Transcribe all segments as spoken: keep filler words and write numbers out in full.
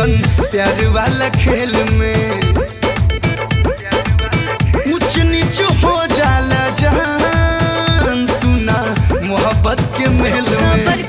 सन प्यार वाला खेल में ऊंच नीच हो जाला जान सुना मोहब्बत के महल में।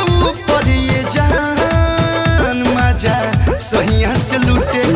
ऊपर ये जान मजा सहिया से लूटे।